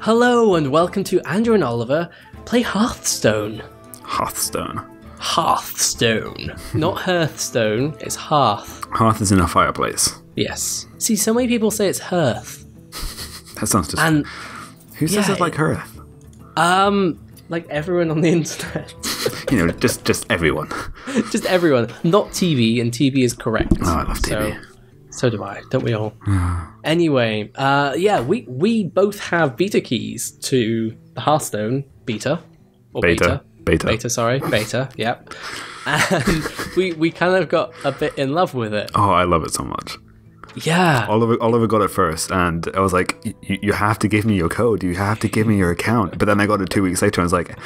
Hello and welcome to Andrew and Oliver Play Hearthstone. Hearthstone. Not Hearthstone, it's Hearth. Hearth is in a fireplace. Yes. See, so many people say it's Hearth. That sounds just... And who says it's like Hearth? Like everyone on the internet. You know, just everyone. Just everyone. Not TV, and TV is correct. Oh, I love TV. So do I. Don't we all? Anyway, we both have beta keys to the Hearthstone beta. Or beta. Yep. And we kind of got a bit in love with it. Oh, I love it so much. Yeah. Oliver got it first, and I was like, you have to give me your code. You have to give me your account. But then I got it 2 weeks later, and I was like,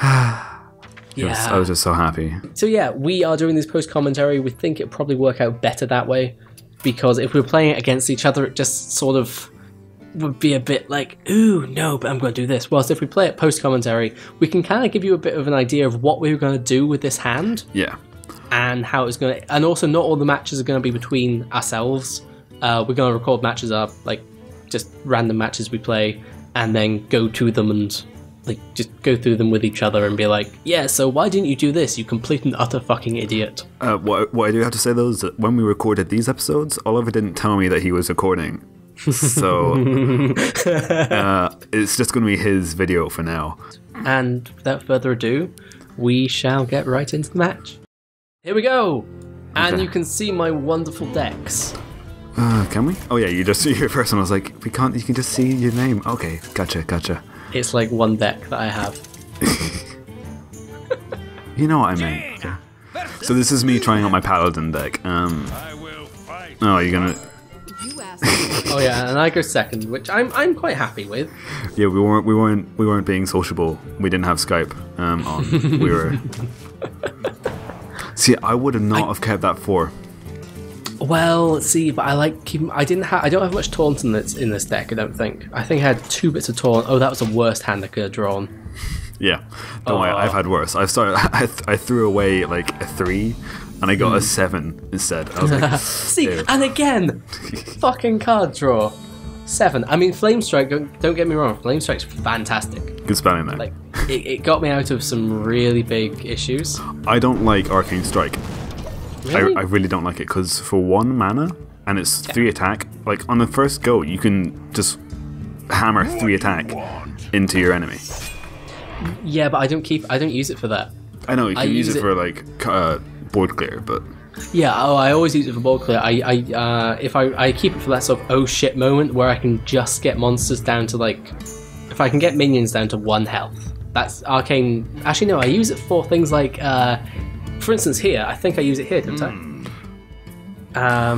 I was just so happy. So yeah, we are doing this post-commentary. We think it'll probably work out better that way, because if we're playing it against each other, it just sort of would be a bit like, ooh, no, but I'm going to do this. Whilst if we play it post-commentary, we can kind of give you a bit of an idea of what we were going to do with this hand. Yeah. And how it's going to... And also, not all the matches are going to be between ourselves. We're going to record matches up, like, just random matches we play, and then go to them and... Like, just go through them with each other and be like, yeah, so why didn't you do this, you complete and utter fucking idiot. What I do have to say, though, is that when we recorded these episodes, Oliver didn't tell me that he was recording. So it's just going to be his video for now. And without further ado, we shall get right into the match. Here we go! And okay. You can see my wonderful decks. Can we? Oh yeah, you just see your first one. I was like, we can't, you can just see your name. Okay, gotcha. It's like one deck that I have. You know what I mean. Okay. So this is me trying out my Paladin deck. Oh, you're gonna... Oh yeah, and I go second, which I'm quite happy with. Yeah, we weren't being sociable. We didn't have Skype on. We were. See, I would have not have kept that 4. Well, see, but I like keeping. I don't have much taunt in this deck. I don't think. I think I had 2 bits of taunt. Oh, that was the worst hand I could have drawn. Yeah, don't worry. I've had worse. I threw away like a 3, and I got a 7 instead. I was like, see, ew. And again, fucking card draw. 7. I mean, Flame Strike. Don't get me wrong. Flame Strike's fantastic. Good spelling there. Like, it got me out of some really big issues. I don't like Arcane Strike. Really? I really don't like it, because for 1 mana, and it's 3 attack, like, on the first go, you can just hammer 3 attack into your enemy. Yeah, but I don't use it for that. I know, you can use it for, like, board clear, but... Yeah, oh, I always use it for board clear. I keep it for that sort of oh shit moment where I can just get monsters down to, like... If I can get minions down to 1 health, that's arcane... Actually, no, I use it for things like, For instance, here, I think I use it here, don't I?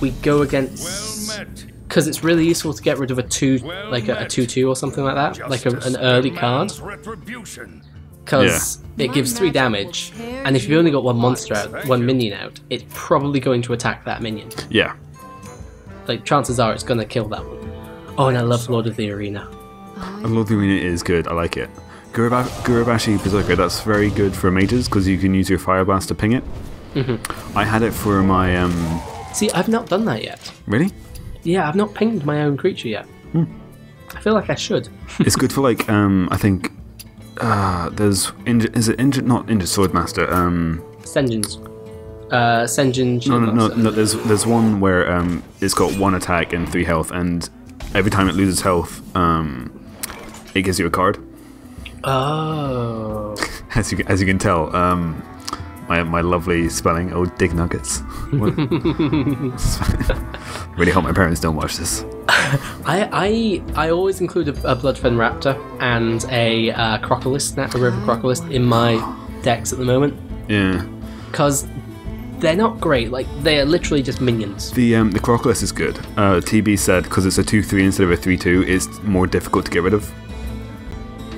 We go against... Because it's really useful to get rid of a 2, like a 2-2 or something like that. Like an early card. Because it gives 3 damage. And if you've only got 1 monster out, 1 minion out, it's probably going to attack that minion. Yeah. Like, chances are it's going to kill that one. Oh, and I love Lord of the Arena. And Lord of the Arena is good. I like it. Gurubashi Berserker, that's very good for mages because you can use your fire blast to ping it. I had it for my... See, I've not done that yet. Really? Yeah, I've not pinged my own creature yet. I feel like I should. It's good for like, I think... there's... Is it Injured? Not Injured Swordmaster. Sen'jin's. Sen'jin Shieldmaster. No, there's one where it's got 1 attack and 3 health, and every time it loses health, it gives you a card. Oh. As you can tell, my lovely spelling, oh, dig nuggets. Really hope my parents don't watch this. I always include a Bloodfen Raptor and a Crocolisk, a River Crocolisk, in my decks at the moment. Yeah. Because they're not great. Like, they are literally just minions. The Crocolisk is good. TB said because it's a 2/3 instead of a 3/2, it's more difficult to get rid of.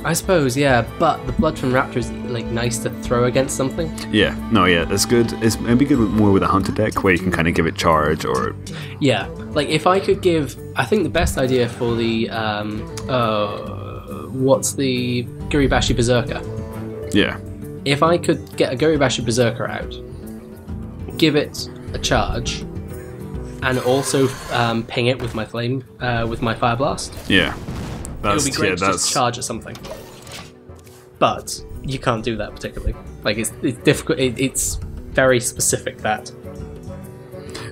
I suppose, yeah, but the Bloodfen Raptor is like nice to throw against something. Yeah, no, yeah, that's good. It's maybe good more with a hunter deck where you can kind of give it charge or. Yeah, like if I could give, I think the best idea for the what's the Gurubashi Berserker? Yeah. If I could get a Gurubashi Berserker out, give it a charge, and also ping it with my fire blast. Yeah. It would be great to just charge at something. But you can't do that particularly. Like, it's difficult. It's very specific, that.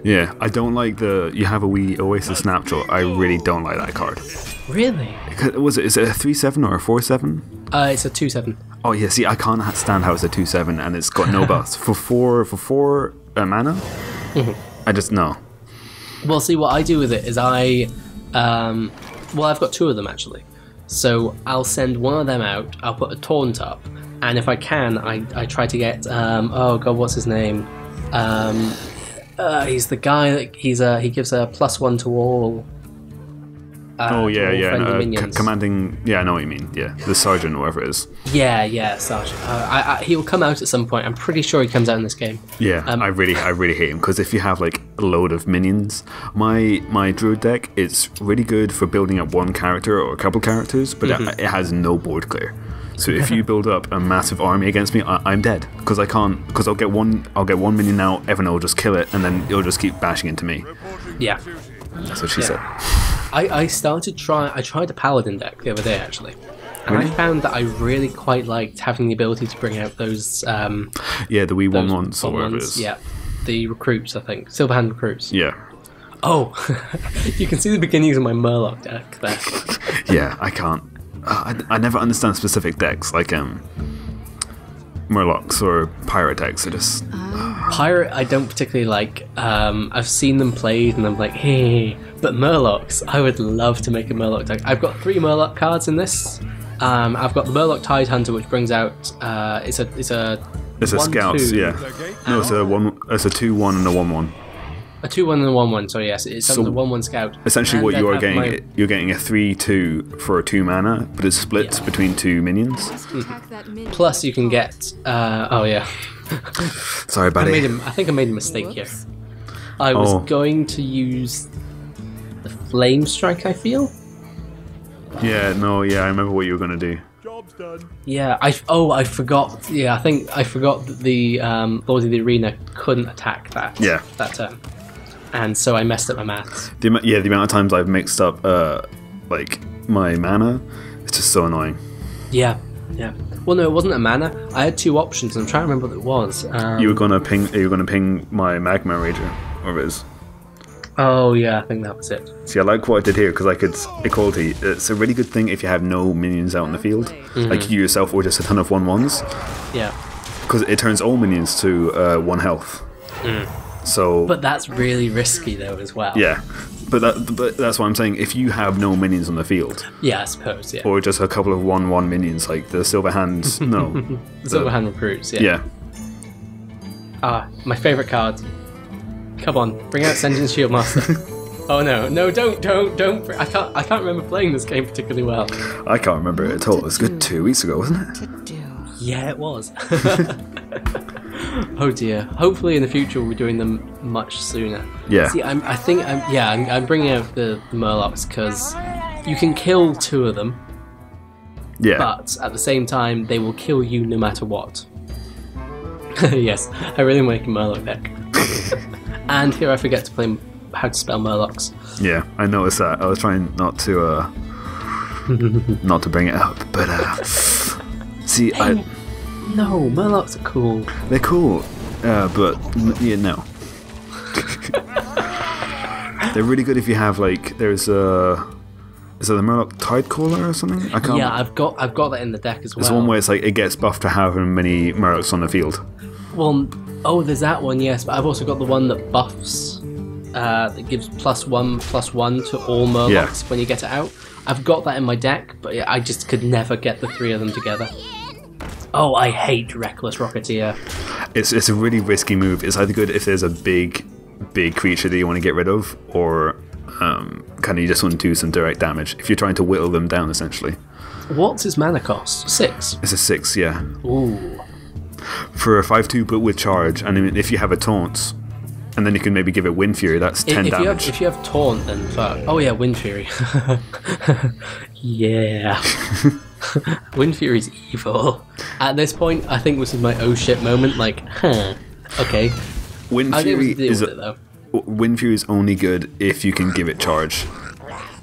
Yeah, I don't like the you have a wee Oasis Snapjaw. I really don't like that card. Really? Was it? Is it a 3/7 or a 4/7? It's a 2/7. Oh yeah, see, I can't stand how it's a 2/7 and it's got no buffs for four mana. Mm-hmm. I just no. Well, see, what I do with it is I've got two of them actually. So I'll send one of them out. I'll put a taunt up, and if I can, I try to get oh god, what's his name? He's the guy that he gives a +1 to all. Commanding. Yeah, I know what you mean. Yeah, the sergeant, whatever it is. Yeah, sergeant. He will come out at some point. I'm pretty sure he comes out in this game. Yeah, I really hate him because if you have like a load of minions, my druid deck, it's really good for building up one character or a couple characters, but it has no board clear. So if you build up a massive army against me, I'm dead because I can't. Because I'll get one minion now. Everyone will just kill it, and then it'll just keep bashing into me. Yeah, that's what she said. I tried a paladin deck the other day actually, and really? I found that I really quite liked having the ability to bring out those. The wee those 1/1s or whatever it is. Yeah, the recruits. I think Silverhand Recruits. Yeah. Oh, you can see the beginnings of my Murloc deck there. Yeah, I can't. I never understand specific decks like Murlocs or pirate decks. Are just pirate. I don't particularly like. I've seen them played, and I'm like, hey. But Murlocs, I would love to make a Murloc deck. I've got 3 Murloc cards in this. I've got the Murloc Tidehunter, which brings out it's a scouts. Yeah, no, it's a 1. It's a 2/1 and a 1/1. A 2/1 and a 1/1. So yes, it's the 1/1 scout. Essentially, and what you are getting, you're getting a 3/2 for a 2 mana, but it splits between 2 minions. Mm-hmm. Plus, you can get. Oh yeah. Sorry, buddy. I think I made a mistake here. I was going to use the Flame Strike. I feel. Yeah. No. Yeah. I remember what you were going to do. Job's done. Yeah. I forgot. Yeah. I think I forgot that the Lord of the Arena couldn't attack that. Yeah. That turn. And so I messed up my maths. The amount of times I've mixed up like my mana, it's just so annoying. Yeah. Well, no, it wasn't a mana. I had 2 options. And I'm trying to remember what it was. You were gonna ping my Magma Rager, or his. Oh yeah, I think that was it. See, I like what I did here because I could equality. It's a really good thing if you have no minions out in the field, like you yourself, or just a ton of 1/1s. Yeah. Because it turns all minions to 1 health. Mm. So, but that's really risky though as well. Yeah, but that's what I'm saying. If you have no minions on the field, yeah, I suppose, yeah, or just a couple of 1/1 minions like the Silverhand, Silverhand Recruits, yeah. My favorite card. Come on, bring out Sen'jin Shieldmaster. Oh no, don't! I can't remember playing this game particularly well. I can't remember it at all. It was good 2 weeks ago, wasn't it? Yeah, it was. Oh dear. Hopefully in the future we'll be doing them much sooner. Yeah. See, I'm bringing out the Murlocs because you can kill 2 of them. Yeah. But at the same time, they will kill you no matter what. Yes, I really make a Murloc deck. And here I forget to play how to spell Murlocs. Yeah, I noticed that. I was trying not to bring it up, but see, no, Murlocs are cool. They're cool, but yeah, no. They're really good if you have like is it the Murloc Tidecaller or something? I can't. Yeah, I've got that in the deck as well. There's one where it's like it gets buffed to however many Murlocs on the field. Well, oh, there's that one, yes, but I've also got the one that buffs, that gives +1/+1 to all Murlocs when you get it out. I've got that in my deck, but I just could never get the 3 of them together. Oh, I hate Reckless Rocketeer. It's a really risky move. It's either good if there's a big creature that you want to get rid of, or kind of you just want to do some direct damage if you're trying to whittle them down, essentially. What's his mana cost? 6? It's a 6, yeah. Ooh. For a 5/2, but with charge, and I mean, if you have a taunt, and then you can maybe give it Wind Fury, that's 10 damage. If you have taunt, then fuck. Oh yeah, Wind Fury. Yeah. Wind Fury's evil. At this point, I think this is my oh shit moment. Like, okay. Wind Fury is only good if you can give it charge.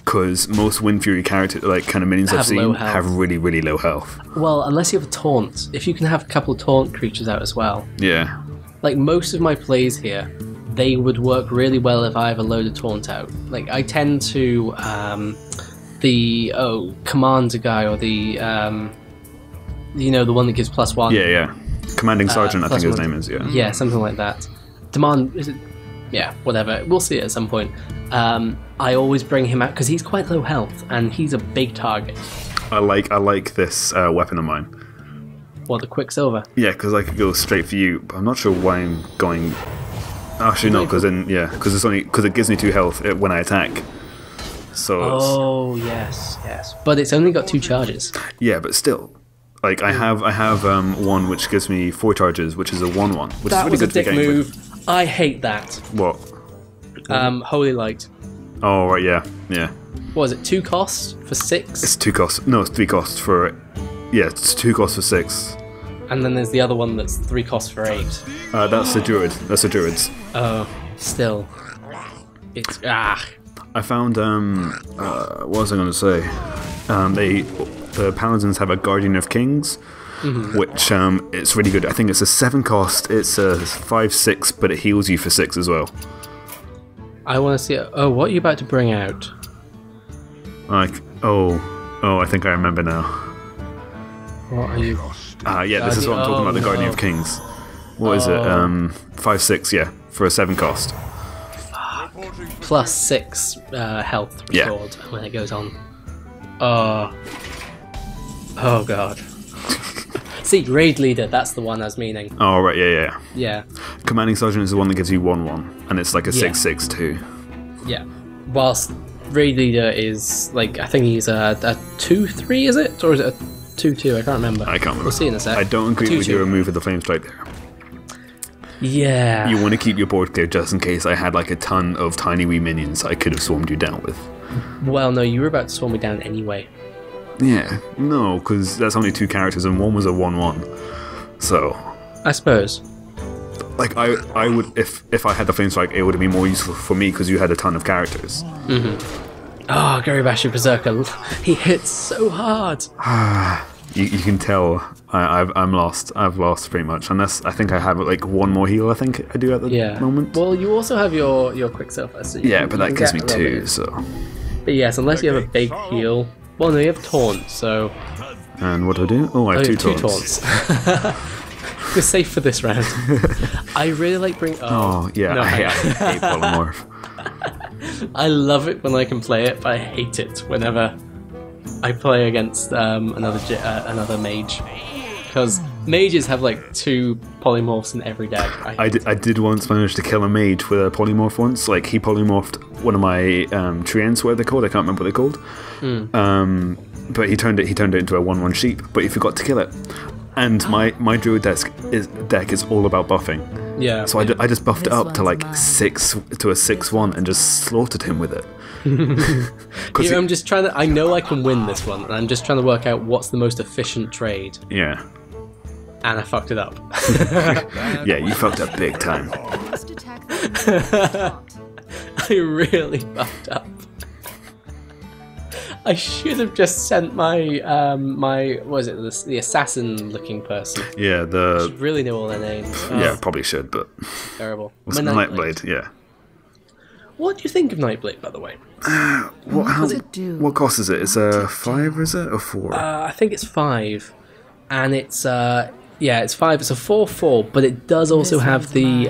because most Wind Fury characters, like kind of minions I've seen, have really, really low health. Well, unless you have a taunt. If you can have a couple of taunt creatures out as well. Yeah. Like most of my plays here, they would work really well if I have a load of taunt out. Like I tend to the commander guy or the you know, the one that gives +1. Yeah, yeah. Commanding Sergeant, I think his name is. Yeah. Yeah, something like that. Demand is it? Yeah, whatever. We'll see it at some point. I always bring him out because he's quite low health and he's a big target. I like this weapon of mine. What, the Quicksilver? Yeah, because I could go straight for you. But I'm not sure why I'm going. Actually, no, because then yeah, because it's only because it gives me 2 health when I attack. So. Oh it's... yes, yes. But it's only got 2 charges. Yeah, but still. Like I have one which gives me 4 charges, which is a 1/1, which that is really good to be getting with. I hate that. What? Holy Light. Oh right, yeah, yeah. What is it? 2 costs for 6. It's 2 costs. No, it's 3 costs for. Yeah, it's 2 costs for 6. And then there's the other one that's 3 costs for 8. That's the Druid. That's the Druid's. Oh, still. It's I found what was I going to say? The Paladins have a Guardian of Kings, which it's really good. I think it's a 7 cost. It's a 5/6, but it heals you for 6 as well. I want to see. Oh, what are you about to bring out? Like oh, I think I remember now. What are you? Yeah, this is what I'm talking about. The Guardian of Kings. What is it? 5/6. Yeah, for a 7 cost. Fuck. +6 health restored when it goes on. Oh god. See, Raid Leader, that's the one I was meaning. Oh right, yeah. Commanding Sergeant is the one that gives you 1/1, and it's like a 6/6 too. Yeah. Whilst Raid Leader is like, I think he's a 2/3, is it? Or is it a 2/2? I can't remember. We'll see in a sec. I don't agree with your move of the Flame Strike there. Yeah. You want to keep your board clear just in case I had like a ton of tiny wee minions I could have swarmed you down with. Well, no, you were about to swarm me down anyway. Yeah, no, because that's only 2 characters, and one was a 1/1. So I suppose, like I would, if I had the Flame Strike, it would have been more useful for me because you had a ton of characters. Oh, Gurubashi Berserker, he hits so hard. You can tell I'm lost. I've lost pretty much, unless I think I have like 1 more heal. I think I do at the moment. Well, you also have your Quicksilver. So yeah, but that gives me 2. So. But yes, unless you have a big heal. Well, no, you have taunt, so... And what do? Oh, I have 2 taunts. We're safe for this round. I really like bring... Oh, yeah, no, I hate Polymorph. I love it when I can play it, but I hate it whenever I play against another mage. Because mages have, like, 2 polymorphs in every deck. I did once manage to kill a mage with a polymorph once. Like, he polymorphed one of my treants, whatever they're called. I can't remember what they're called. But he turned it into a 1/1 sheep, but he forgot to kill it. And my druid deck is all about buffing. Yeah. So I just buffed it up to like 6 to a 6/1 and just slaughtered him with it. Here, I'm just trying to. I know I can win this one, and I'm just trying to work out what's the most efficient trade. Yeah. And I fucked it up. Yeah, you fucked up big time. I really fucked up. I should have just sent my the assassin-looking person. Yeah, I should really know all their names. Yeah, probably should, but terrible. Was Nightblade, yeah. What do you think of Nightblade, by the way? What cost is it? It's a 5, is it, or 4? I think it's 5, and it's it's 5. It's a 4/4, but it does also have the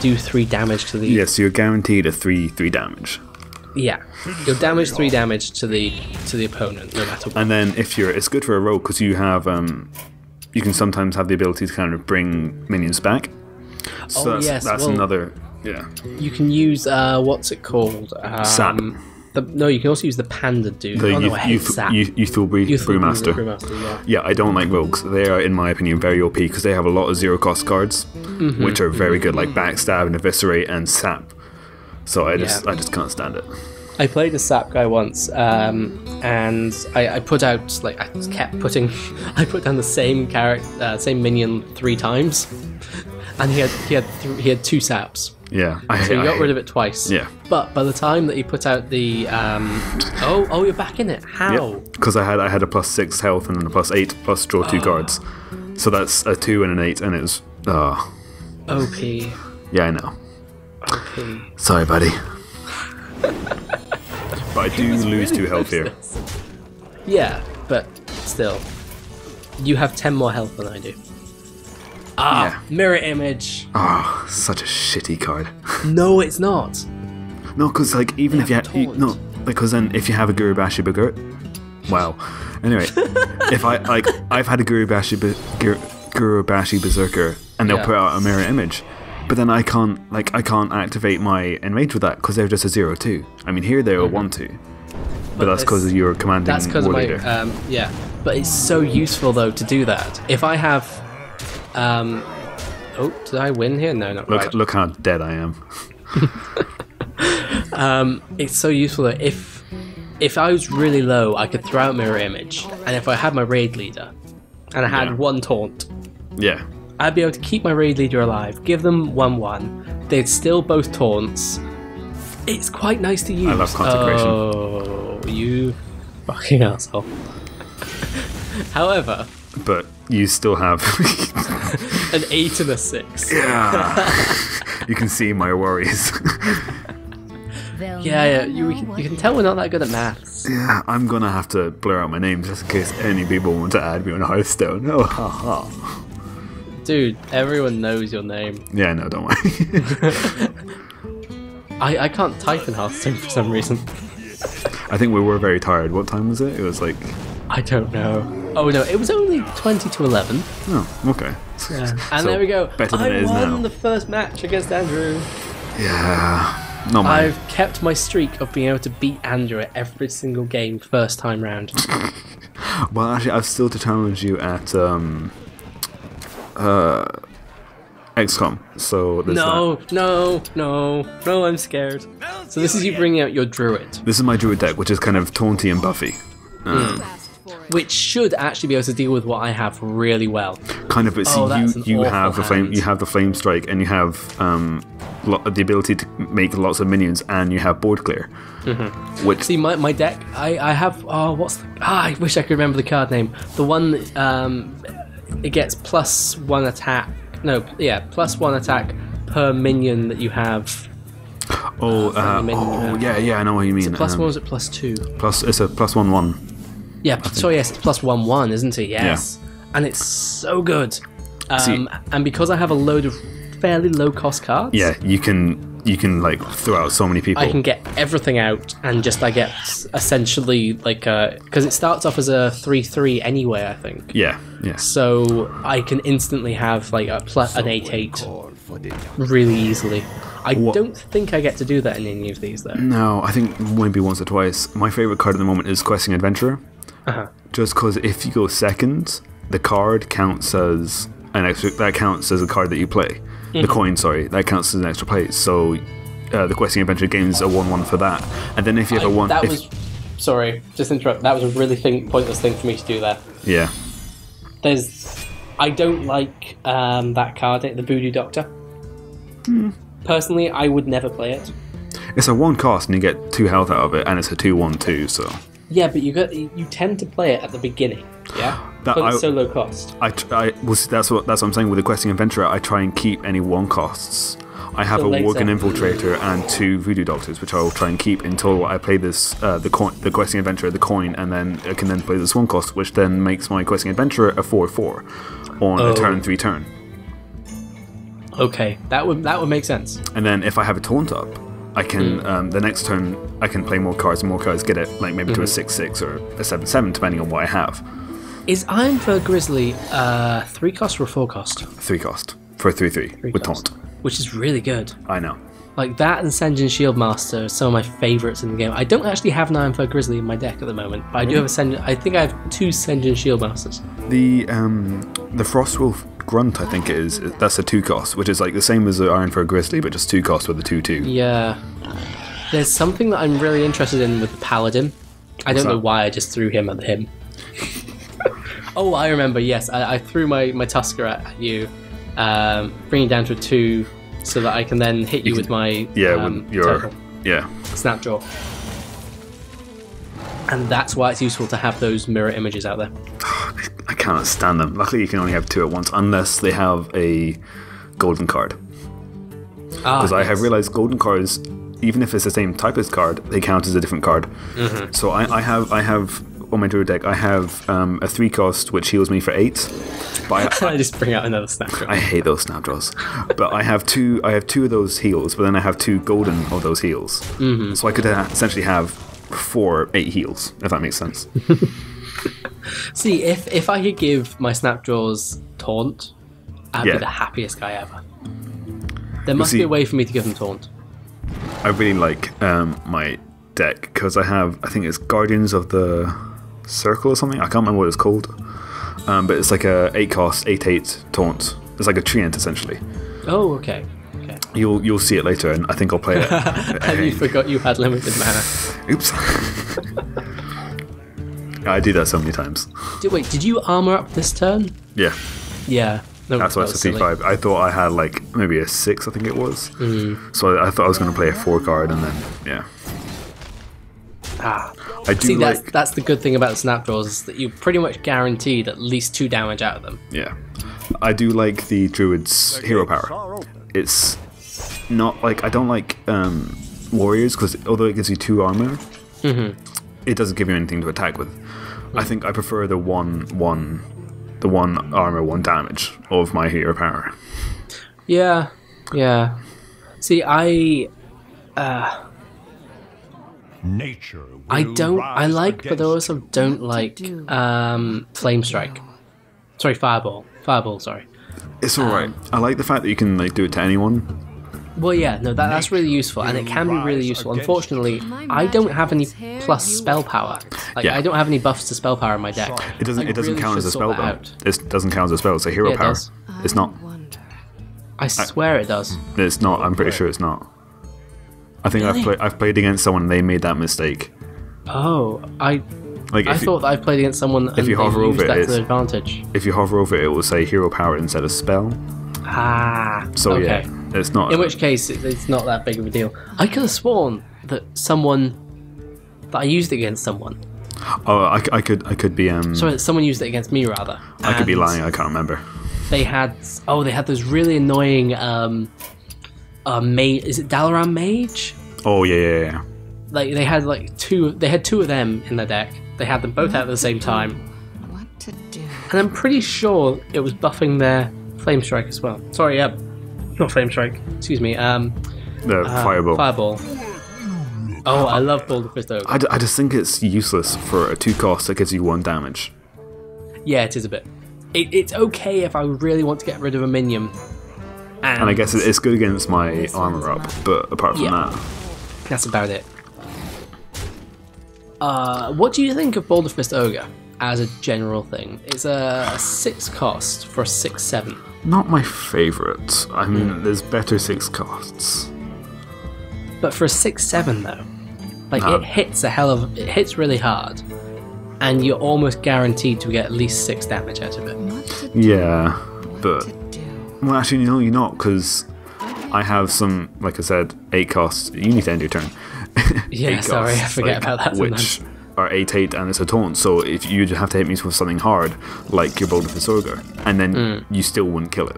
do 3 damage to the. Yeah, so you're guaranteed a 3 damage. Yeah, you'll damage 3 damage to the opponent, no matter what. And then if you're, it's good for a rogue because you have, you can sometimes have the ability to kind of bring minions back. So that's another. Yeah. You can use what's it called? Sap. No, you can also use the panda dude. Youthful Brewmaster. Yeah, I don't like rogues. They are, in my opinion, very OP because they have a lot of 0-cost cards, which are very good, like Backstab and Eviscerate and Sap. So I just can't stand it. I played a sap guy once, and I put out like I put down the same minion 3 times, and he had two saps. Yeah, so he got rid of it twice. Yeah, but by the time that he put out the oh, you're back in it. How? Because I had a +6 health and then a +8 plus draw 2 cards, so that's a 2 and an 8, and it's OP. Yeah, I know. OP. Sorry, buddy. But I do lose 2 health here. Yeah, but still, you have 10 more health than I do. Ah, yeah. Mirror Image. Ah, oh, such a shitty card. No, it's not. No, because like even if you have no, because then if you have a Gurubashi Berserker, wow. Anyway, if I've had a Gurubashi Berserker, and they'll put out a Mirror Image, but then I can't activate my Enrage with that because they're just a 0/2. I mean here they were 1/2. But that's because of your commanding. That's because my yeah. But it's so useful though to do that. If I have. Oh, did I win here? No, not right. Look how dead I am. It's so useful that if I was really low, I could throw out Mirror Image, and if I had my Raid Leader, and I had 1 taunt, I'd be able to keep my Raid Leader alive, give them 1/1, they'd still both taunts. It's quite nice to use. I love Consecration. Oh, you fucking asshole. However. But you still have an 8 and a 6. Yeah, you can see my worries. yeah, you can tell we're not that good at maths. Yeah, I'm gonna have to blur out my name just in case any people want to add me on Hearthstone. Oh, haha. Dude, everyone knows your name. Yeah, no, don't worry. I can't type in Hearthstone for some reason. I think we were very tired. What time was it? It was like. I don't know. Oh no, it was only 20 to 11. Oh, okay. Yeah. And so there we go. Better than it is now. I won the first match against Andrew. Yeah. Not mine. I've kept my streak of being able to beat Andrew at every single game first time round. Well, actually, I've still challenged you at XCOM. So no, I'm scared. So this is you bringing out your Druid. This is my Druid deck, which is kind of taunty and buffy. Which should actually be able to deal with what I have really well. Kind of, but see, you have the flame, you have the Flame Strike, and you have the ability to make lots of minions, and you have board clear. Which see, my deck, I have. Oh, what's the, I wish I could remember the card name. The one that, it gets +1 attack. No, yeah, +1 attack per minion that you have. Oh, yeah, I know what you mean. Is it +1 or is it +2? It's a +1/1. Yeah, so yes, it's +1/1, isn't it? Yes. Yeah. And it's so good. And because I have a load of fairly low cost cards. Yeah, you can like throw out so many people. I can get everything out and just I get essentially like a because it starts off as a 3/3 anyway, I think. Yeah. Yeah. So I can instantly have like an 8/8 really easily. I don't think I get to do that in any of these though. No, I think maybe once or twice. My favorite card at the moment is Questing Adventurer. Just because if you go second, the card counts as an extra. That counts as a card that you play. The coin, sorry, that counts as an extra play. So the Questing Adventure gains a 1/1 for that. And then if you have a one, that was sorry, just interrupt. That was a really pointless thing for me to do there. Yeah. I don't like that card, the Voodoo Doctor. Personally, I would never play it. It's a 1 cost, and you get 2 health out of it, and it's a 2/1/2. So. Yeah, but you tend to play it at the beginning, yeah. Because it's so low cost. That's what I'm saying with the Questing Adventurer. I try and keep any 1 costs. I have a Worgen Infiltrator and 2 Voodoo Doctors, which I will try and keep until I play this the Questing Adventurer, the coin, and then I can then play this 1 cost, which then makes my Questing Adventurer a 4/4 on a turn 3 turn. Okay, that would make sense. And then if I have a taunt up. I can the next turn I can play more cards and more cards, get it like maybe to a 6/6 or a 7/7 depending on what I have. Is Ironfur Grizzly 3 cost or a 4 cost? 3 cost for a 3/3 with taunt, which is really good. I know. Like that and Sen'jin Shieldmaster are some of my favourites in the game. I don't actually have an Ironfur Grizzly in my deck at the moment, but I do have a Sen'jin. I think I have 2 Sen'jin Shieldmasters. The Frostwolf Grunt, I think it is. That's a 2 cost, which is like the same as the Ironfur Grizzly, but just 2 cost with a 2/2. Yeah. There's something that I'm really interested in with the Paladin. I don't know why I just threw him at him. Oh, I remember. Yes, I threw my Tusker at you, bring you down to a 2 so that I can then hit you, with my with your Snapjaw. And that's why it's useful to have those mirror images out there. I cannot stand them. Luckily you can only have 2 at once unless they have a golden card. Because I have realised golden cards, even if it's the same type as card, they count as a different card. Mm-hmm. So I have on my Druid deck, I have a 3-cost which heals me for 8. But I just bring out another Snapjaw. I hate those Snapjaws. But I have two of those heals, but then I have 2 golden of those heals. Mm-hmm. So I could essentially have 4 8 heals, if that makes sense. See, if I could give my Snapjaws taunt, I'd be the happiest guy ever. There must be a way for me to give them taunt. I really like my deck because I have, I think it's Guardians of the Circle or something. I can't remember what it's called, but it's like a 8-cost 8/8 taunt. It's like a treant essentially. Oh, okay. Okay. You'll see it later, and I think I'll play it. And you forgot you had limited mana. Oops. I do that so many times. Wait, did you armor up this turn? Yeah. Yeah. No, that's why it's a C5. I thought I had like maybe a 6, I think it was. Mm. So I thought I was going to play a 4 card, and then I do see, like, that's the good thing about Snapjaws is that you pretty much guaranteed at least 2 damage out of them. Yeah, I do like the Druid's hero power. It's not like, I don't like Warriors, because although it gives you 2 armor, it doesn't give you anything to attack with. I think I prefer the one armor, 1 damage of my hero power. Yeah, yeah. See, I like, but I also don't like Flame Strike. Sorry, Fireball. Sorry. It's all right. I like the fact that you can like do it to anyone. Well, yeah, no, that's really useful, and it can be really useful. Unfortunately, I don't have any plus spell power. Like, I don't have any buffs to spell power in my deck. It doesn't count as a spell, though. It doesn't count as a spell. It's a hero power. It's not. I swear it does. It's not. I'm pretty sure it's not. I think I've played against someone and they made that mistake. Oh, I thought that I've played against someone and they used that to their advantage. If you hover over it, it will say hero power instead of spell. Ah, so okay. Yeah, it's not. In which case, it's not that big of a deal. I could have sworn that I used it against someone. Oh, I could be. Sorry, someone used it against me rather. I could be lying. I can't remember. They had those really annoying. Mage, is it Dalaran Mage? Oh yeah. Like they had two of them in their deck. They had them both out at the same time. What to do? And I'm pretty sure it was buffing their Flame Strike as well. Sorry, not Flame Strike. Excuse me. The Fireball. Oh, I love Boulderfist Ogre. I just think it's useless for a 2-cost that gives you 1 damage. Yeah, it is a bit. It's okay if I really want to get rid of a minion. And I guess it's good against my armor up, but apart from that, that's about it. What do you think of Boulderfist Ogre? As a general thing, it's a 6-cost for a 6/7. Not my favourite. I mean, there's better 6 costs. But for a 6/7 though, like it hits it hits really hard, and you're almost guaranteed to get at least 6 damage out of it. Yeah, but well, actually, no, you're not, because I have some, like I said, 8 costs. You need to end your turn. Yeah, sorry, costs, I forget about that sometimes. Which are 8/8 and it's a taunt, so if you have to hit me with something hard like your Boulderfist Ogre, and then you still wouldn't kill it.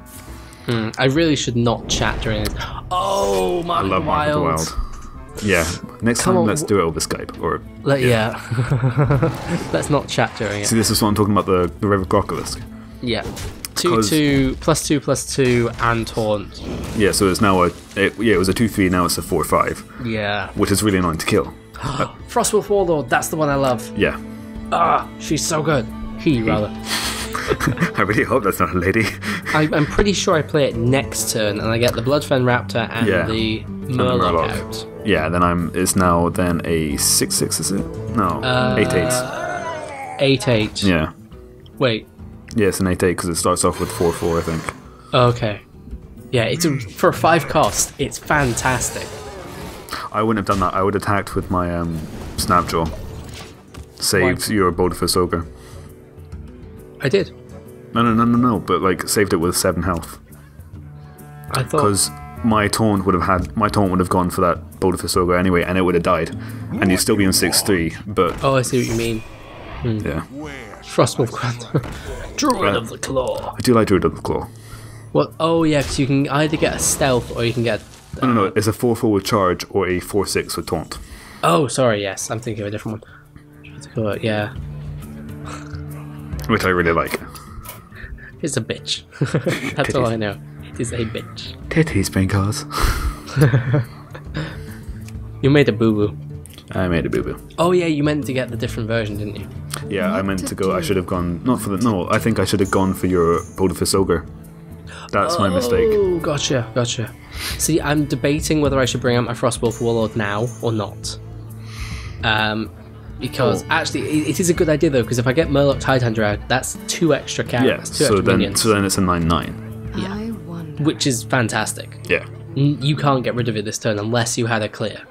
I really should not chat during this. Oh, Mark of the Wild. Yeah, next time let's do it over Skype. Or let's not chat during it. See, this is what I'm talking about, the River Crocolisk. Yeah, 2/2 +2/2 and taunt. Yeah, so it's now it was a 2/3, now it's a 4/5. Yeah, which is really annoying to kill. Frostwolf Warlord, that's the one I love. Yeah. Ah, she's so good. He rather. I really hope that's not a lady. I'm pretty sure I play it next turn, and I get the Bloodfen Raptor and the Murloc out. Yeah, then it's now then a 6/6, is it? No, 8/8. 8/8. Yeah. Wait. Yeah, it's an 8/8 because it starts off with 4/4, I think. Okay. Yeah, it's for a 5-cost. It's fantastic. I wouldn't have done that. I would have attacked with my Snapjaw. Saved your Boulderfist Ogre. I did. No. But like saved it with 7 health. because my taunt would have gone for that Boulderfist Ogre anyway, and it would have died, and you'd still be on 6-3. But oh, I see what you mean. Hmm. Yeah. Frostwolf Grant. Druid of the Claw. I do like Druid of the Claw. Well, oh yeah, because you can either get a stealth or you can get. No, it's a 4-4 with charge or a 4-6 with taunt. Oh, sorry, yes, I'm thinking of a different one. Yeah. Which I really like. It's a bitch. That's all I know. It is a bitch. Titties, Bengals. You made a boo-boo. I made a boo-boo. Oh yeah, you meant to get the different version, didn't you? Yeah, I meant to go, I should have gone, not for the, no, I think I should have gone for your Boulderfist Ogre. That's my mistake. Oh, gotcha, gotcha. See, I'm debating whether I should bring out my Frostwolf Warlord now or not. Because actually, it is a good idea though, because if I get Murloc's Hidehunter out, that's 2 extra carries. Yeah, so then it's a 9/9. Yeah, I wonder. Which is fantastic. Yeah. You can't get rid of it this turn unless you had a clear.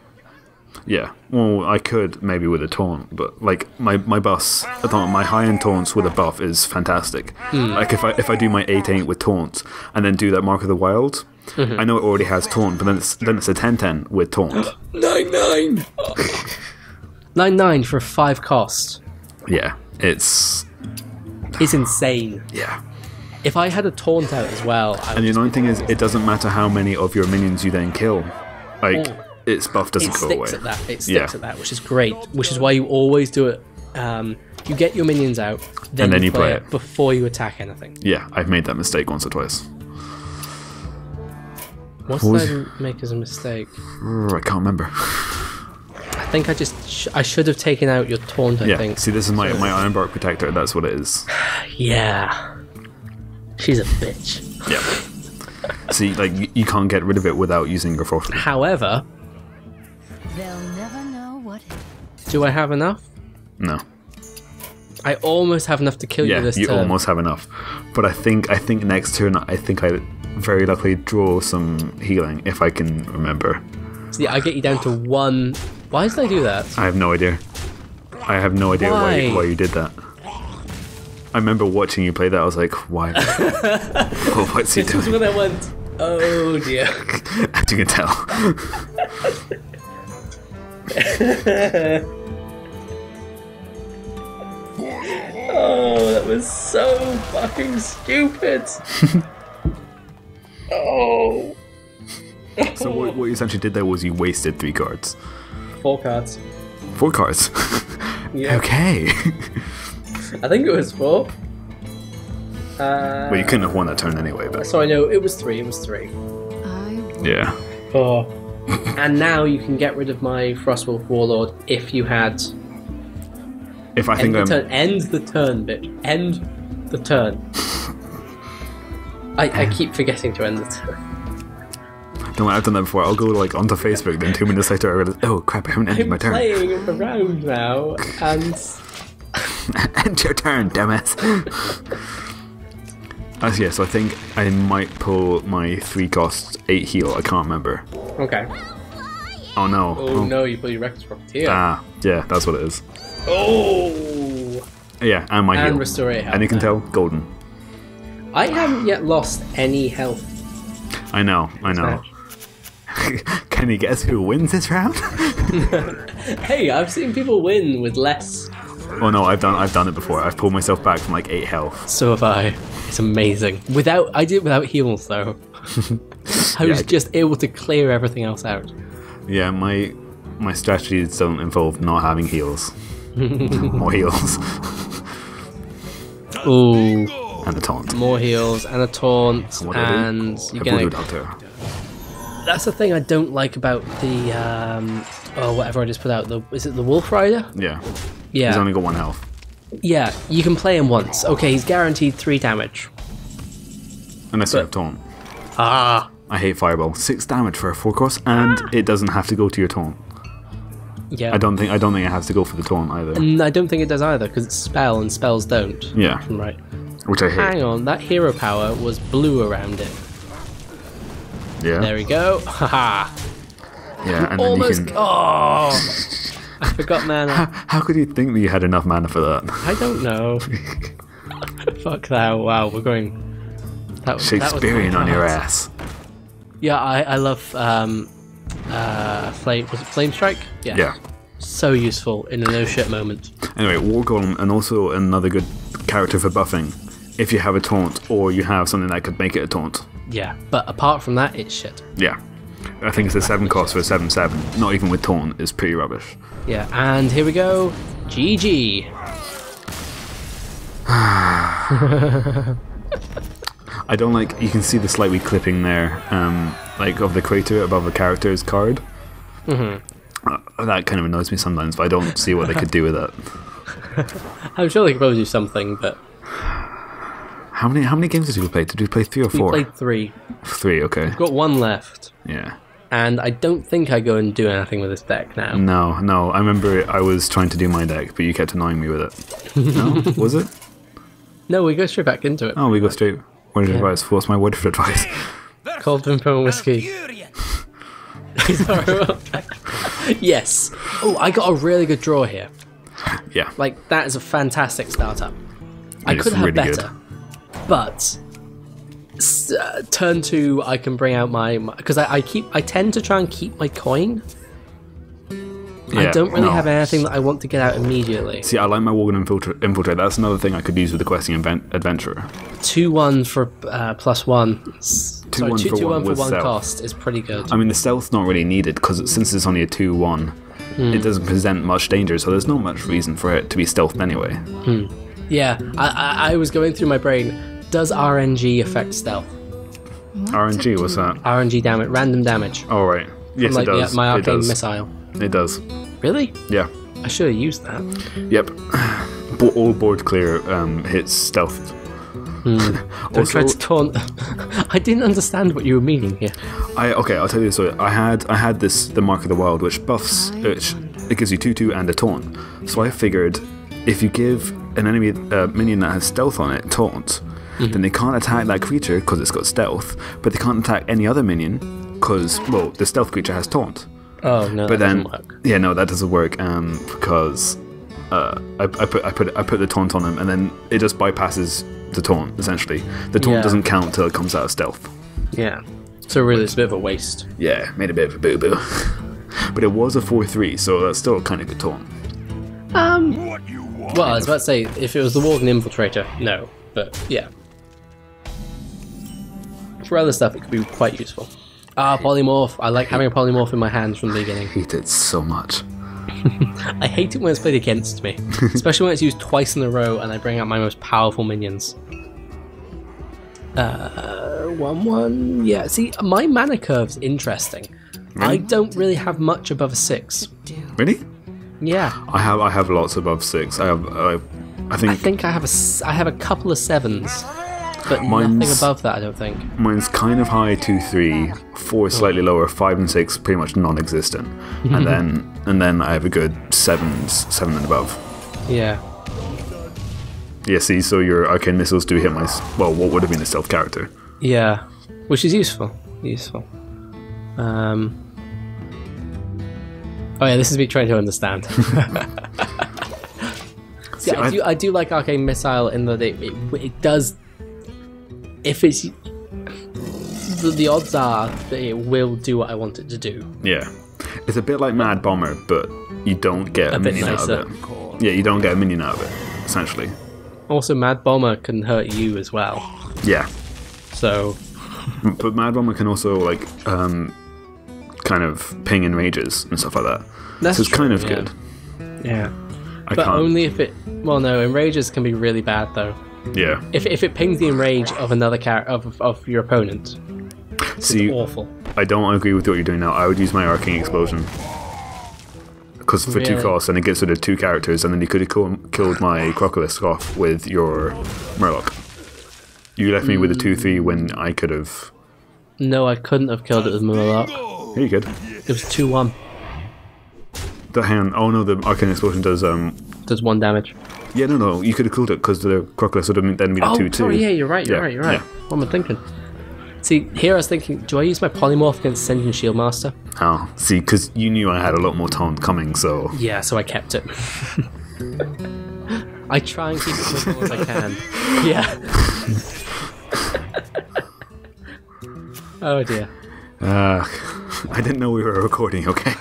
Yeah. Well, I could maybe with a taunt, but like my high-end taunts with a buff is fantastic. Mm. Like if I do my 8/8 with taunts and then do that Mark of the Wild, I know it already has taunt, but then it's a 10/10 with taunt. 9/9. 9/9 for a 5 cost. Yeah, it's insane. Yeah. If I had a taunt out as well, I would. And the annoying thing is, it doesn't matter how many of your minions you then kill. Like. Oh. Its buff doesn't go away. It sticks at that. It sticks at that, which is great. Which is why you always do it. You get your minions out, then you play it before you attack anything. Yeah, I've made that mistake once or twice. What did I make as a mistake? I can't remember. I think I should have taken out your taunt. I think. See, this is my Ironbark Protector. That's what it is. Yeah. She's a bitch. Yeah. See, like you can't get rid of it without using your Frostwolf. However. They'll never know what. Do I have enough? No. I almost have enough to kill you this turn. Yeah, you almost have enough, but I think next turn I very luckily draw some healing if I can remember. So yeah, I get you down to 1. Why did I do that? I have no idea. I have no idea why you did that. I remember watching you play that. I was like, why? Oh, what's he doing? This is when I went, oh dear. As you can tell. Oh, that was so fucking stupid. Oh. So what you essentially did there was you wasted 3 cards. 4 cards. 4 cards? Yeah. Okay. I think it was 4. Well, you couldn't have won that turn anyway, but. Sorry, no, it was 3. It was 3. Yeah. 4. And now you can get rid of my Frostwolf Warlord if you had. If I think end the turn, bitch. End the turn. I keep forgetting to end the turn. No, I've done that before. I'll go like onto Facebook, then 2 minutes later I realize, oh crap, I haven't ended my turn. I'm playing around now, and end your turn, dumbass. Yeah, so I think I might pull my 3-cost 8 heal. I can't remember. Okay. Oh no. Oh no, you pull your Reckless Rocketeer. Ah, yeah, that's what it is. Oh. Yeah, and my heal. And restore 8 health. And you can tell, golden. I haven't yet lost any health. I know, I know. Can you guess who wins this round? Hey, I've seen people win with less. Oh no, I've done it before. I've pulled myself back from like 8 health. So have I. It's amazing. I did it without heals though. I was just able to clear everything else out. Yeah, my strategies don't involve not having heals. More heals. Ooh. And a taunt. More heals and a taunt and you get a Voodoo Doctor. That's the thing I don't like about the whatever I just put out. Is it the Wolf Rider? Yeah. Yeah. He's only got 1 health. Yeah, you can play him once. Okay, he's guaranteed 3 damage. Unless you have taunt. Ah. I hate Fireball. 6 damage for a 4 cost, and it doesn't have to go to your taunt. Yeah. I don't think it has to go for the taunt either. And I don't think it does either because it's spell and spells don't. Yeah. Right. Which I hate. Hang on, that hero power was blue around it. Yeah. There we go. Haha. Yeah. And almost. Then you can... Oh. I forgot mana. How could you think that you had enough mana for that? I don't know. Fuck that. Wow, we're going... That was Shakespearean on your ass. Yeah, I love Flame Strike? Yeah. Yeah. So useful in a no-shit moment. Anyway, War Golem, and also another good character for buffing, if you have a taunt or you have something that could make it a taunt. Yeah, but apart from that, it's shit. Yeah. I think it's a 7 cost for a 7/7. Not even with taunt, it's pretty rubbish. Yeah, and here we go. GG. I don't like, you can see the slightly clipping there, like of the crater above the character's card. Mm-hmm. That kind of annoys me sometimes, but I don't see what they could do with it. I'm sure they could probably do something, but... How many games did we play? Did we play 3 or 4? We played 3. 3, okay. We've got 1 left. Yeah. And I don't think I go and do anything with this deck now. No, no. I remember I was trying to do my deck, but you kept annoying me with it. No? Was it? No, we go straight back into it. Oh, we go straight. Word of advice. What's my word for advice? Cold Pimple Whiskey. Yes. Oh, I got a really good draw here. Yeah. Like, that is a fantastic startup. I could have really better. Good. But... turn 2, I can bring out my, because I tend to try and keep my coin. Yeah, I don't really have anything that I want to get out immediately. See, I like my Worgen Infiltrator. That's another thing I could use with the Questing Adventurer. 2/1 for +1. Two one for one cost is pretty good. I mean, the stealth's not really needed because since it's only a 2/1, it doesn't present much danger. So there's not much reason for it to be stealthed anyway. Hmm. Yeah, I was going through my brain. Does RNG affect stealth? RNG, what's that? RNG damage, random damage. Oh, right. Yes, it does. My arcane missile. It does. Really? Yeah. I should have used that. Yep. All board clear hits stealth. I tried to taunt. I didn't understand what you were meaning here. Okay, I'll tell you the story. I had this, the Mark of the Wild, which buffs, it gives you 2/2 and a taunt. So I figured if you give an enemy minion that has stealth on it taunt, then they can't attack that creature because it's got stealth, but they can't attack any other minion because, well, the stealth creature has taunt. Oh no! But then, yeah, no, that doesn't work because I put the taunt on him, and then it just bypasses the taunt. Essentially, the taunt doesn't count till it comes out of stealth. Yeah. So really, it's a bit of a waste. Yeah, made a bit of a boo boo. But it was a 4/3, so that's still kind of a taunt. Well, I was about to say if it was the Worgen Infiltrator, no, but yeah. For other stuff, it could be quite useful. Ah, Polymorph. I like having a Polymorph in my hands from the beginning. I hate it so much. I hate it when it's played against me. Especially when it's used twice in a row and I bring out my most powerful minions. 1/1. Yeah, see, my mana curve's interesting. Really? I don't really have much above a 6. Really? Yeah. I have lots above 6. I think I have a couple of 7s. But nothing above that, I don't think. Mine's kind of high, 2/3, 4 slightly lower, 5 and 6 pretty much non-existent, and then I have a good 7 and above. Yeah. Yeah. See, so your arcane missiles do hit my what would have been a stealth character. Yeah, which is useful. Useful. Oh yeah, this is me trying to understand. See, I do like arcane missile in that it does. If it's the odds are that it will do what I want it to do. Yeah, it's a bit like Mad Bomber, but you don't get a minion out of it. Yeah, you don't get a minion out of it, essentially. Also, Mad Bomber can hurt you as well. Yeah. So. But Mad Bomber can also like kind of ping in rages and stuff like that. That's so it's true, kind of good. Yeah. But only if it. Well, no, enrages can be really bad though. Yeah. If it pings the enrage of another character of your opponent, it's awful. I don't agree with what you're doing now. I would use my Arcane Explosion because for 2 costs, and it gets rid of 2 characters, and then you could have killed my Crocolisk off with your Murloc. You left me with a 2/3 when I could have. No, I couldn't have killed it with Murloc. Yeah, you could. It was 2/1. The hand. Oh no, the Arcane Explosion does 1 damage. Yeah, no, you could have killed it because the Crocolisk would have then been a 2/2. Oh, yeah, you're right. Yeah. What am I thinking? See, here I was thinking, do I use my Polymorph against Sen'jin Shieldmaster? Oh, see, because you knew I had a lot more taunt coming, so... Yeah, so I kept it. I try and keep it as long as I can. Yeah. Oh, dear. I didn't know we were recording, okay?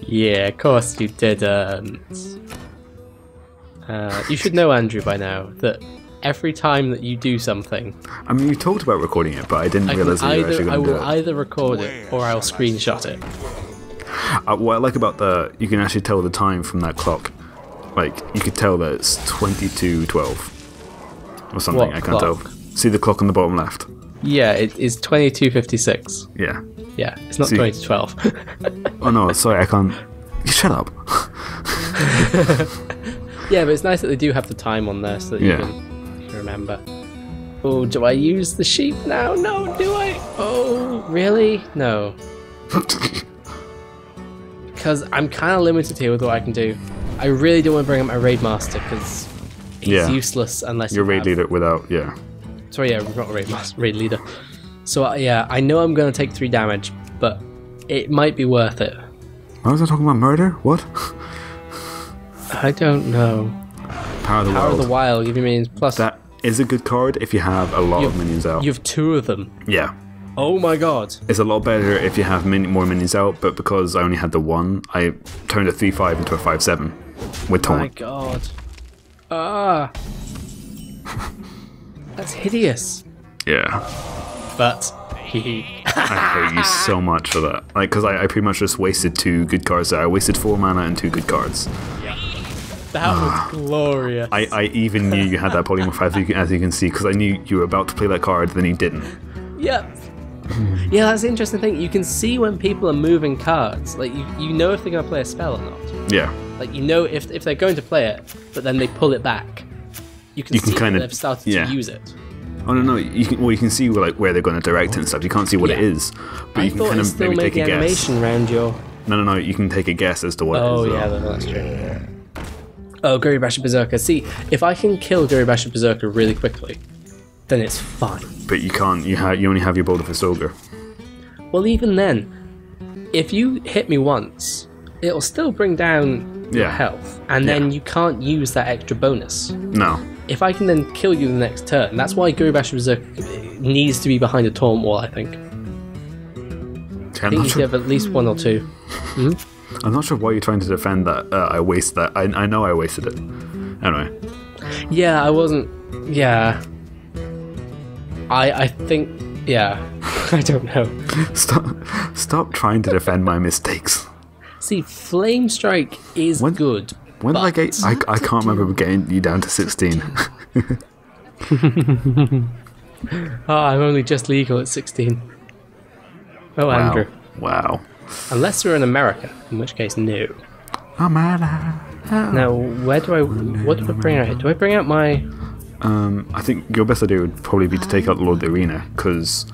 Yeah, of course you didn't. You should know, Andrew, by now, that every time that you do something... I mean, you talked about recording it, but I didn't realise that you were actually going to do it. I will either record it or I'll screenshot it. What I like about the... You can actually tell the time from that clock. Like, you could tell that it's 22:12. Or something, I can't tell. See the clock on the bottom left? Yeah, it is 22:56. Yeah. Yeah, it's not 22:12. Oh no, sorry, I can't... Shut up. Yeah, but it's nice that they do have the time on there so that you can remember. Oh, do I use the sheep now? No, do I? Oh, really? No. Because I'm kind of limited here with what I can do. I really don't want to bring up my raid master because he's useless unless you're raid leader without. Yeah. Sorry, yeah, not raid master, raid leader. So yeah, I know I'm gonna take 3 damage, but it might be worth it. Why was I talking about murder? What? I don't know. Power of the Wild. Give you minions plus. That is a good card if you have a lot of minions out. You have 2 of them. Yeah. Oh my god. It's a lot better if you have more minions out, but because I only had the 1, I turned a 3-5 into a 5-7 with taunt. Oh my god. Ah. That's hideous. Yeah. But I hate you so much for that. Like, because I pretty much just wasted 2 good cards there. I wasted 4 mana and 2 good cards. Yeah. That was glorious. I even knew you had that polymorph as you can see, because I knew you were about to play that card, then you didn't. Yep. Yeah, that's the interesting thing. You can see when people are moving cards. Like, you know if they're going to play a spell or not. Yeah. Like, you know if they're going to play it, but then they pull it back. You can see kind of, they've started to use it. Oh no, no! You can see like where they're going to direct it and stuff. You can't see what it is, but you can kind of maybe take a guess. Animation round your... No! You can take a guess as to what it is. Oh yeah, that's true. Yeah. Oh, Gurubashi Berserker. See, if I can kill Gurubashi Berserker really quickly, then it's fine. But you can't. You only have your Boulderfist Ogre. Well, even then, if you hit me once, it'll still bring down your health, and then you can't use that extra bonus. No. If I can then kill you the next turn, that's why Gurubashi Berserker needs to be behind a taunt wall, I think. I think you should have at least 1 or 2. Hmm? I'm not sure why you're trying to defend that. I waste that. I know I wasted it. Anyway. Yeah, I wasn't... Yeah. I think... Yeah. I don't know. Stop trying to defend my mistakes. See, Flame Strike is good. When did I get? I can't remember getting you down to 16. Oh, I'm only just legal at 16. Oh, wow. Andrew. Wow. Unless we're in America, in which case, no. Now, where do I? What do I bring out? Do I bring out my? I think your best idea would probably be to take out Lord of the Arena, because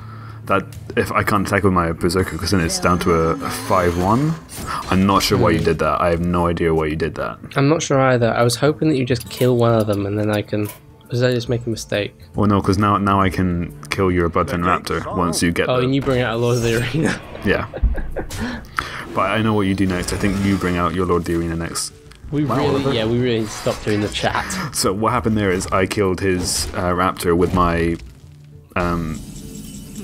that if I can't attack with my Berserker, because then it's down to a 5-1. I'm not sure why you did that. I have no idea why you did that. I'm not sure either. I was hoping that you just kill one of them and then I can... Or did I just make a mistake? Well, no, because now I can kill your Bloodfen Raptor once you get... Oh, and you bring out a Lord of the Arena. Yeah. But I know what you do next. I think you bring out your Lord of the Arena next. We really need to stop doing the chat. So what happened there is I killed his Raptor with my...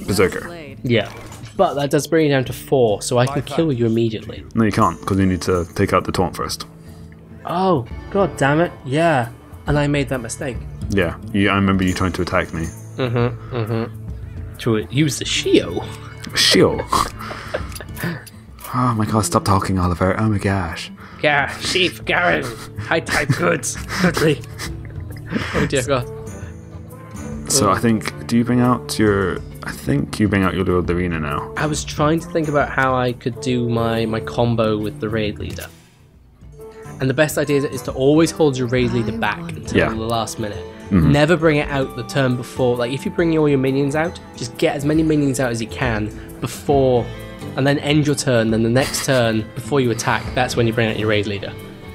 Berserker. Yeah, but that does bring you down to 4, so I can kill you immediately. No, you can't, because you need to take out the taunt first. Oh, god damn it! Yeah, and I made that mistake. Yeah, I remember you trying to attack me. To use the Shio. Shio. Oh my god! Stop talking, Oliver. Oh my gosh. Yeah, sheep, Garen. High type goods quickly. Oh dear god. So I think, do you bring out your? I think you bring out your Lord of the Arena now. I was trying to think about how I could do my combo with the Raid Leader. And the best idea is to always hold your Raid Leader back until the last minute. Never bring it out the turn before. Like, if you bring all your minions out, just get as many minions out as you can before, and then end your turn, then the next turn, before you attack, that's when you bring out your Raid Leader.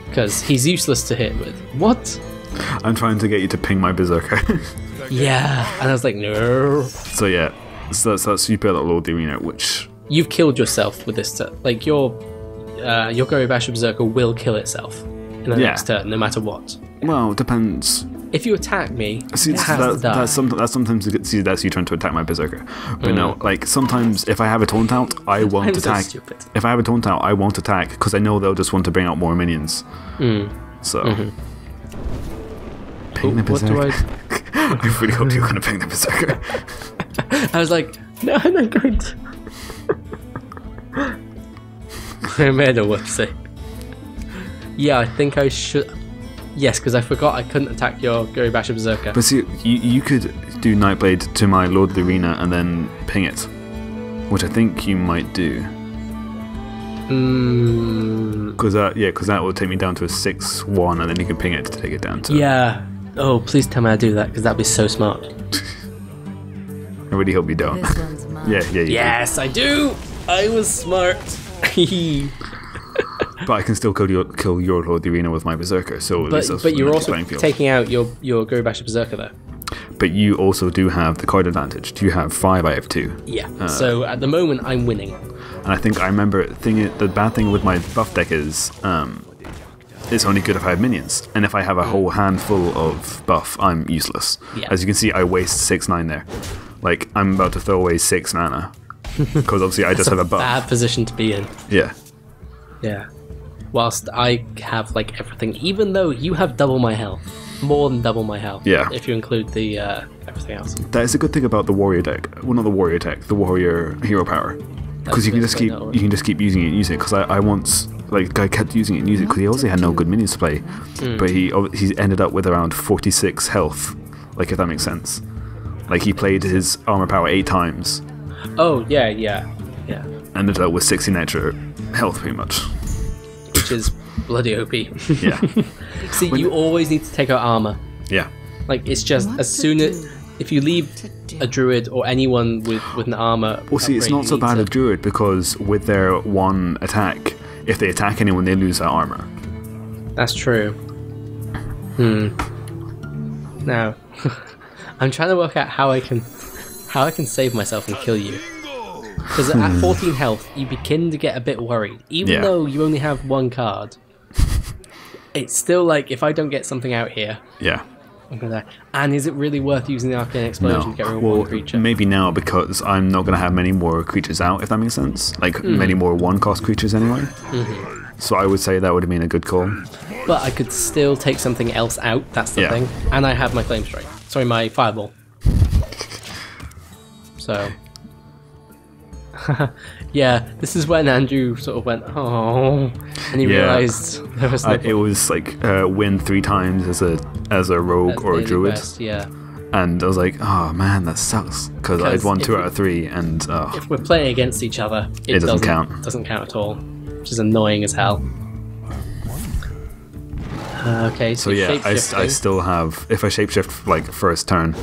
Because he's useless to hit with. What? I'm trying to get you to ping my Berserker. Yeah, and I was like, no. So yeah, so that's you built up Lord of the Arena, which... You've killed yourself with this turn. Like, your Gurubashi Berserker will kill itself in the next turn, no matter what. Well, it depends. If you attack me, see, that's sometimes see, that's you trying to attack my berserker. But no, like sometimes if I have a taunt out, I won't attack. So if I have a taunt out, I won't attack because I know they'll just want to bring out more minions. So, ping the berserker. I really hope you're gonna ping the berserker. I was like, no, I'm not going to. I made a whoopsie. Yeah, I think I should. Yes, because I forgot I couldn't attack your Gurubashi Berserker. But see, you could do Nightblade to my Lord of the Arena and then ping it, which I think you might do. Because yeah, because that will take me down to a 6/1, and then you can ping it to take it down to. Yeah. Oh, please tell me I do that, because that'd be so smart. I really hope you don't. Yeah. Yes, I do. I was smart. But I can still kill your Lord of the Arena with my Berserker. So but you're also taking out your Gurubashi Berserker though. But you also do have the card advantage. Do you have 5? I have 2. Yeah. So at the moment I'm winning. And I think I remember the bad thing with my buff deck is it's only good if I have minions. And if I have a whole handful of buff, I'm useless. Yeah. As you can see, I waste 6/9 there. Like I'm about to throw away 6 mana because obviously I just have a buff. Bad position to be in. Yeah. Yeah. Whilst I have like everything, even though you have double my health, more than double my health. Yeah. If you include the everything else. That is a good thing about the warrior deck. Well, not the warrior deck, the warrior hero power, because you can just keep using it and using it. Because I once like I kept using it and using it because he obviously had no good minions to play, but he ended up with around 46 health. Like if that makes sense. Like he played his armor power 8 times. Oh yeah. Ended up with 16 extra health pretty much. Which is bloody OP. Yeah. See, you always need to take out armor. Yeah. Like it's just as soon as if you leave a druid or anyone with an armor. Well, see, it's not so bad a druid because with their one attack, if they attack anyone, they lose their armor. That's true. Now, I'm trying to work out how I can save myself and kill you. Because at 14 health, you begin to get a bit worried. Even though you only have 1 card, it's still like, if I don't get something out here, I'm going to die. And is it really worth using the Arcane Explosion to get rid of one creature? Maybe now, because I'm not going to have many more creatures out, if that makes sense. Like, many more 1-cost creatures anyway. So I would say that would have been a good call. But I could still take something else out, that's the thing. And I have my Flame Strike. Sorry, my Fireball. So... yeah, this is when Andrew sort of went, oh, and he realised there was no it was like win 3 times as a rogue or a druid. Best, yeah. And I was like, oh man, that sucks because I'd won 2 out of 3, and if we're playing against each other, it doesn't count. It doesn't count at all, which is annoying as hell. Okay, so yeah, I still have if I shapeshift like first turn.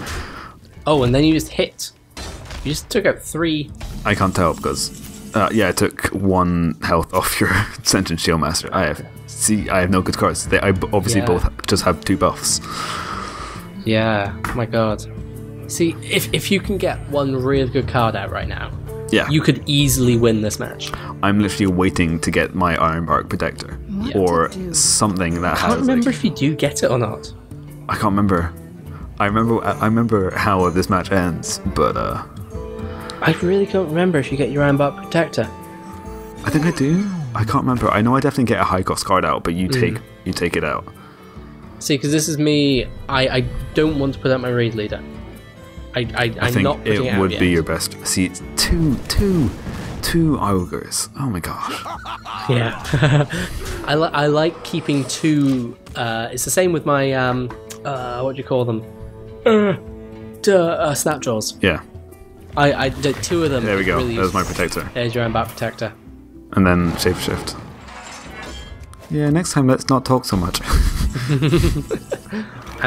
Oh, and then you just hit. You just took out 3. I can't tell because, yeah, I took 1 health off your Sen'jin Shieldmaster. I have no good cards. I obviously both just have 2 buffs. Yeah, my god. See, if you can get 1 real good card out right now, you could easily win this match. I'm literally waiting to get my Ironbark Protector or something that has. I can't remember if you do get it or not. I can't remember. I remember how this match ends, but. I really can't remember if you get your Ironbark Protector. I think I do. I can't remember. I know I definitely get a high cost card out, but you take it out. See, because this is me. I don't want to put out my Raid Leader. I'm not putting it out yet. It would be your best. See, it's two ogres. Oh my gosh. Yeah. I like keeping 2. It's the same with my what do you call them? Snapjaws. Yeah. I did 2 of them. There we go. Really There's my protector. There's your Ironbark Protector. And then shapeshift. Yeah, next time let's not talk so much. And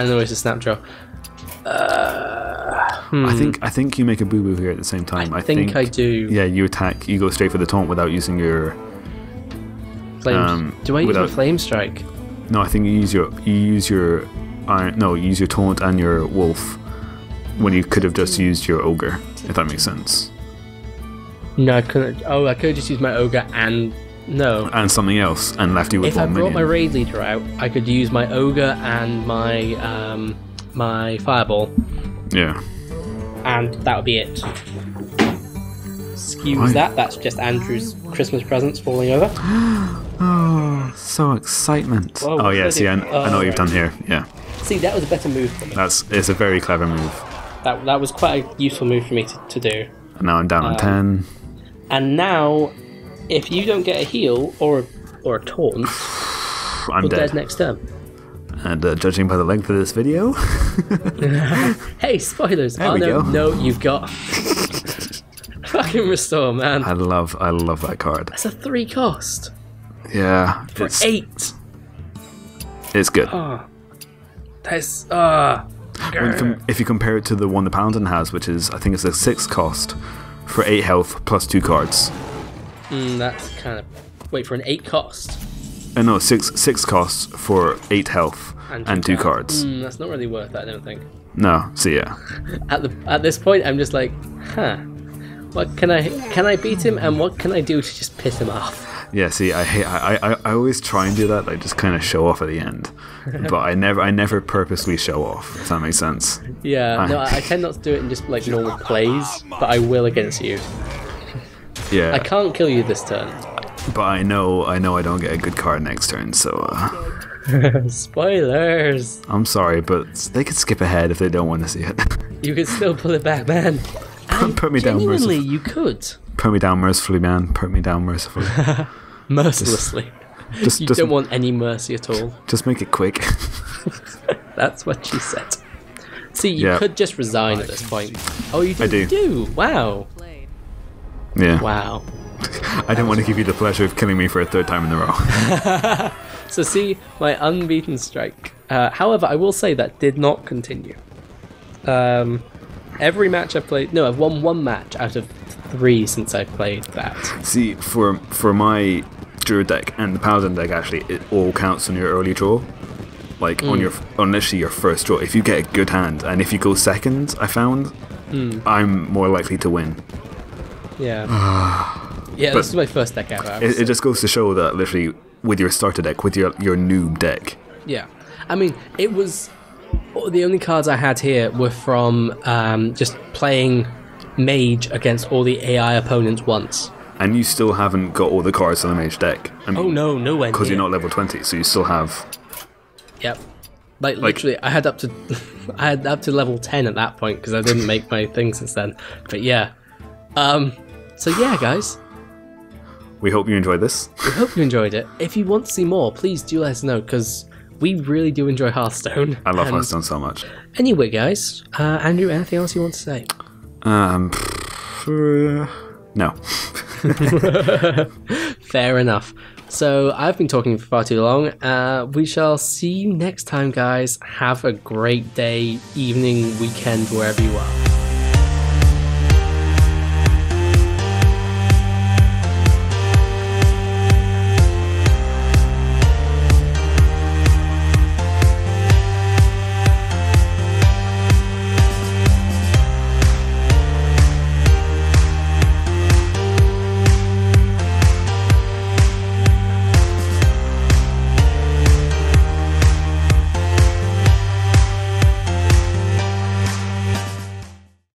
Oasis Snapjaw. I think you make a boo-boo here at the same time. I think I do. Yeah, you attack. You go straight for the taunt without using your. Flame. Do I use my Flame Strike? No, I think you use your iron. No, you use your taunt and your wolf. When you could have just used your ogre, if that makes sense. No, I couldn't. Oh, I could have just used my ogre and no. And something else, and left you with 1 minion. If I brought my Raid Leader out, I could use my ogre and my my Fireball. Yeah. And that would be it. Excuse that. That's just Andrew's Christmas presents falling over. Oh, so excitement. Whoa, oh, yeah, see, I know what you've done here. Yeah. See, that was a better move for me. It's a very clever move. That was quite a useful move for me to do. And now I'm down on 10. And now, if you don't get a heal or a taunt, I'm dead next turn. And judging by the length of this video... Hey, spoilers! There no, you've got... Fucking Restore, man. I love that card. That's a 3-cost. Yeah. For it's 8. It's good. Oh, that's... if you compare it to the one the Paladin has, which is, I think it's a 6-cost for 8 health plus 2 cards. That's kind of... Wait, for an 8-cost? No, 6 costs for 8 health and 2 cards. That's not really worth that, I don't think. No, so yeah. At this point, I'm just like, huh. What can I beat him, and what can I do to just piss him off? Yeah, see, I always try and do that, like just kind of show off at the end, but I never purposely show off. If that makes sense. Yeah, I tend not to do it in just like normal plays, but I will against you. Yeah. I can't kill you this turn. But I know I don't get a good card next turn, so... Spoilers! I'm sorry, but they could skip ahead if they don't want to see it. You could still pull it back, man. Put me down mercifully. You could. Put me down mercifully, man. Put me down mercifully. Mercilessly. Just don't want any mercy at all. Just make it quick. That's what she said. See, you could just resign at this point. Oh, you do? I do. You do? Wow. Yeah. Wow. I don't want to give you the pleasure of killing me for a 3rd time in a row. So see, my unbeaten strike. However, I will say that did not continue. Every match I've played... No, I've won 1 match out of 3 since I've played that. See, for my Druid deck and the Paladin deck, actually, it all counts on your early draw. Like, on literally your first draw. If you get a good hand, and if you go second, I found, I'm more likely to win. Yeah. Yeah, but this is my first deck ever. It just goes to show that literally with your starter deck, with your noob deck. Yeah. I mean, it was... The only cards I had here were from just playing Mage against all the AI opponents once. And you still haven't got all the cards in the Mage deck. I mean, oh no, nowhere near. Because you're not level 20, so you still have... Yep. Like literally, I had up to level 10 at that point because I didn't make my thing since then. But yeah. So yeah, guys. We hope you enjoyed this. We hope you enjoyed it. If you want to see more, please do let us know, because we really do enjoy Hearthstone. I love Hearthstone so much. Anyway, guys, Andrew, anything else you want to say? No. Fair enough. So I've been talking for far too long. We shall see you next time, guys. Have a great day, evening, weekend, wherever you are.